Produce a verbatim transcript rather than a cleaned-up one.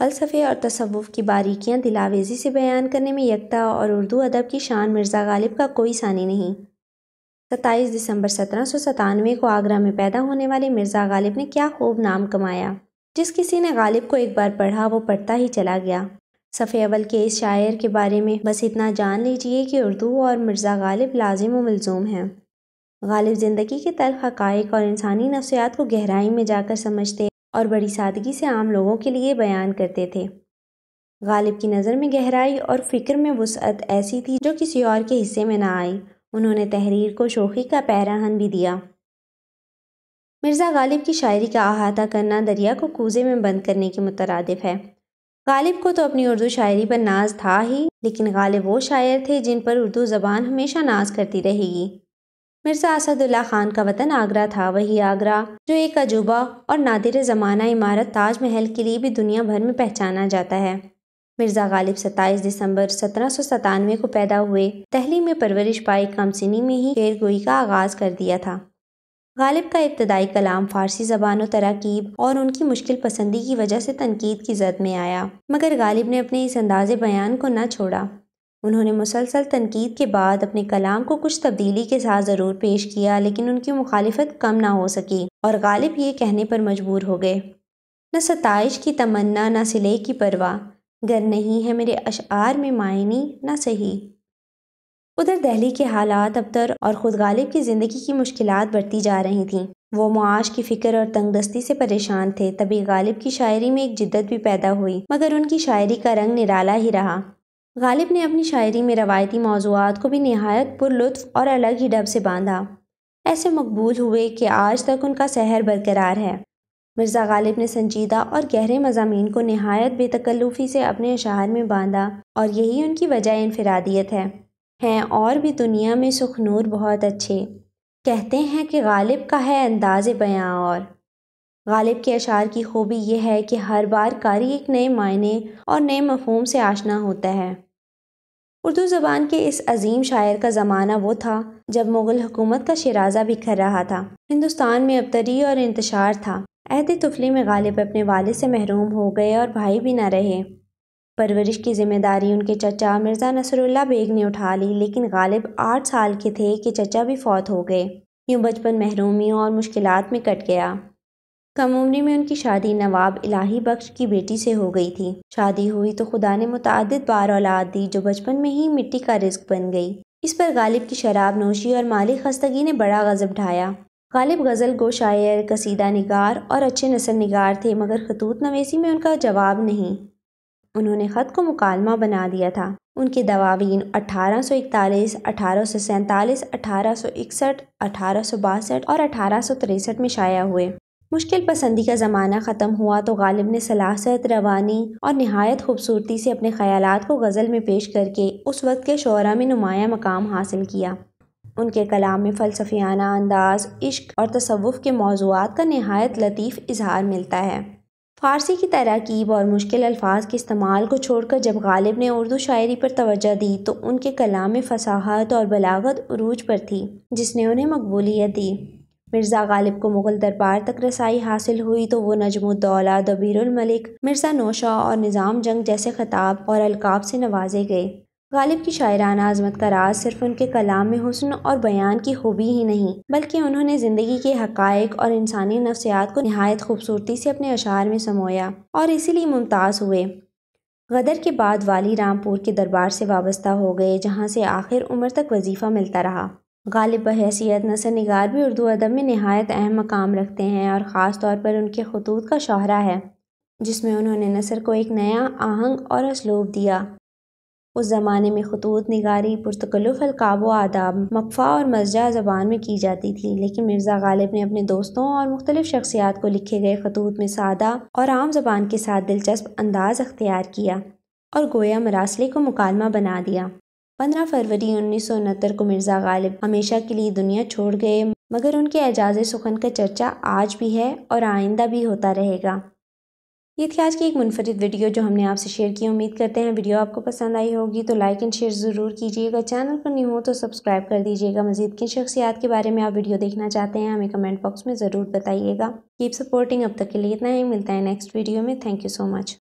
फ़लसफ़े और तसव्वुफ़ की बारीकियाँ दिलावेज़ी से बयान करने में यकता और उर्दू अदब की शान मिर्ज़ा गालिब का कोई सानी नहीं। सत्ताईस दिसंबर सत्रह सौ सतानवे को आगरा में पैदा होने वाले मिर्ज़ा गालिब ने क्या खूब नाम कमाया। जिस किसी ने गालिब को एक बार पढ़ा वो पढ़ता ही चला गया। सफ़े अवल के इस शायर के बारे में बस इतना जान लीजिए कि उर्दू और मिर्ज़ा गालिब लाजिम व मलजूम हैं। गालिब ज़िंदगी के तल्ख़ हक़ाइक़ और इंसानी नफ्सियात को गहराई में जाकर समझते और बड़ी सादगी से आम लोगों के लिए बयान करते थे। गालिब की नज़र में गहराई और फ़िक्र में वुसअत ऐसी थी जो किसी और के हिस्से में ना आई। उन्होंने तहरीर को शोखी का पैराहन भी दिया। मिर्ज़ा गालिब की शायरी का अहाता करना दरिया को कूजे में बंद करने के मुतरादिफ है। गालिब को तो अपनी उर्दू शायरी पर नाज था ही, लेकिन गालिब वो शायर थे जिन पर उर्दू ज़बान हमेशा नाज करती रहेगी। मिर्ज़ा असदुल्ला ख़ान का वतन आगरा था। वही आगरा जो एक अजूबा और नादिर ज़माना इमारत ताजमहल के लिए भी दुनिया भर में पहचाना जाता है। मिर्ज़ा गालिब सत्ताईस दिसंबर सत्रह सौ सतानवे को पैदा हुए। दहली में परवरिश पाई कमसिनी में ही शेर गोई का आगाज़ कर दिया था। गालिब का इब्तदाई कलाम फ़ारसी ज़बानों तराकीब और उनकी मुश्किल पसंदी की वजह से तनकीद की जद में आया, मगर गालिब ने अपने इस अंदाज़े बयान को न छोड़ा। उन्होंने मुसलसल तनकीद के बाद अपने कलाम को कुछ तब्दीली के साथ ज़रूर पेश किया, लेकिन उनकी मुखालिफत कम ना हो सकी और गालिब ये कहने पर मजबूर हो गए, न सताइश की तमन्ना न सिले की परवाह, गर नहीं है मेरे अशार में मायनी न सही। उधर दहली के हालात अबतर और ख़ुद गालिब की ज़िंदगी की मुश्किलात बढ़ती जा रही थीं। वो मुआश की फ़िक्र और तंगदस्ती से परेशान थे। तभी गालिब की शायरी में एक जिद्दत भी पैदा हुई, मगर उनकी शायरी का रंग निराला ही रहा। गालिब ने अपनी शायरी में रवायती मौज़ूआत को भी नहायत पुरलुत्फ़ और अलग ही डब से बांधा, ऐसे मकबूल हुए कि आज तक उनका सहर बरकरार है। मिर्ज़ा गालिब ने संजीदा और गहरे मज़ामीन को नहायत बेतकल्लुफ़ी से अपने अशार में बांधा और यही उनकी वजह इनफिरादियत है। हैं और भी दुनिया में सुखनूर बहुत अच्छे, कहते हैं कि गालिब का है अंदाज़ बयां और। गालिब के अशार की खूबी यह है कि हर बार कारी एक नए मायने और नए मफहूम से आशना होता है। उर्दू ज़बान के इस अजीम शायर का ज़माना वो था जब मुग़ल हुकूमत का शराज़ा बिखर रहा था। हिंदुस्तान में अबतरी और इंतशार था। अहद तुफली में गालिब अपने वालिद से महरूम हो गए और भाई भी ना रहे। परवरिश की जिम्मेदारी उनके चचा मिर्जा नसरुल्ला बेग ने उठा ली, लेकिन गालिब आठ साल के थे कि चचा भी फौत हो गए। यूँ बचपन महरूमियों और मुश्किलात में कट गया। कम उम्री में उनकी शादी नवाब इलाही बख्श की बेटी से हो गई थी। शादी हुई तो खुदा ने मुतअद्दिद बार औलाद दी जो बचपन में ही मिट्टी का रिस्क बन गई। इस पर गालिब की शराब नोशी और माली खस्तगी ने बड़ा गज़ब ढाया। गालिब गज़ल गो शायर, कसीदा निगार और अच्छे नसर निगार थे, मगर खतूत नवेसी में उनका जवाब नहीं। उन्होंने ख़त को मुकालमा बना दिया था। उनके दवावीन अठारह सौ इकतालीस, अठारह सौ सैंतालीस, अठारह सौ इकसठ, अठारह सौ बासठ और अठारह सौ तिरसठ में शाया हुए। मुश्किल पसंदी का ज़माना ख़त्म हुआ तो गालिब ने सलासत, रवानी और नहायत खूबसूरती से अपने ख़यालात को गज़ल में पेश करके उस वक्त के शोरा में नुमाया मकाम हासिल किया। उनके कलाम में फ़लसफ़ियाना अंदाज़, इश्क और तसव्वुफ़ के मौज़ूआत का नहायत लतीफ़ इजहार मिलता है। फ़ारसी की तराकीब और मुश्किल अल्फाज के इस्तेमाल को छोड़कर जब गालिब ने उर्दू शायरी पर तवज्जो दी तो उनके कलाम में फसाहत और बलागत उरूज पर थी, जिसने उन्हें मकबूलियत दी। मिर्ज़ा गालिब को मुग़ल दरबार तक रसाई हासिल हुई तो वो नजमुद्दौला, दबीरुल-मुल्क, मिर्ज़ा नौशा और निज़ाम जंग जैसे खिताब और अलकाब से नवाजे गए। गालिब की शायराना अज़मत का राज सिर्फ उनके कलाम में हुस्न और बयान की खूबी ही नहीं, बल्कि उन्होंने ज़िंदगी के हक़ाइक़ और इंसानी नफ्सियात को नहायत खूबसूरती से अपने अशार में समोया और इसीलिए मुमताज़ हुए। गदर के बाद वाली रामपुर के दरबार से वाबस्ता हो गए, जहाँ से आखिर उम्र तक वजीफ़ा मिलता रहा। गालिब बहैसियत नसर निगार भी उर्दू अदब में नहायत अहम मकाम रखते हैं और ख़ास तौर पर उनके खतूत का शोहरा है, जिसमें उन्होंने नसर को एक नया आहंग और असलूब दिया। उस ज़माने में खतूत निगारी पुरतकल्लुफ़ अलक़ाब व आदाब, मकफ़ा और मज्जा ज़बान में की जाती थी, लेकिन मिर्ज़ा गालिब ने अपने दोस्तों और मुख्तलिफ़ शख्सियात को लिखे गए खतूत में सादा और आम ज़बान के साथ दिलचस्प अंदाज़ अख्तियार किया और गोया मरासले को मुकालमा बना दिया। पंद्रह फरवरी उन्नीस सौ उनहत्तर को मिर्ज़ा गालिब हमेशा के लिए दुनिया छोड़ गए, मगर उनके एजाज़ सुखन का चर्चा आज भी है और आइंदा भी होता रहेगा। ये थी आज की एक मुनफरिद वीडियो जो हमने आपसे शेयर की। उम्मीद करते हैं वीडियो आपको पसंद आई होगी, तो लाइक एंड शेयर ज़रूर कीजिएगा। चैनल पर न्यू हो तो सब्सक्राइब कर दीजिएगा। मज़ीद किन शख्सियात के बारे में आप वीडियो देखना चाहते हैं हमें कमेंट बॉक्स में ज़रूर बताइएगा। Keep supporting. अब तक के लिए इतना ही, मिलता है नेक्स्ट वीडियो में। Thank you so much.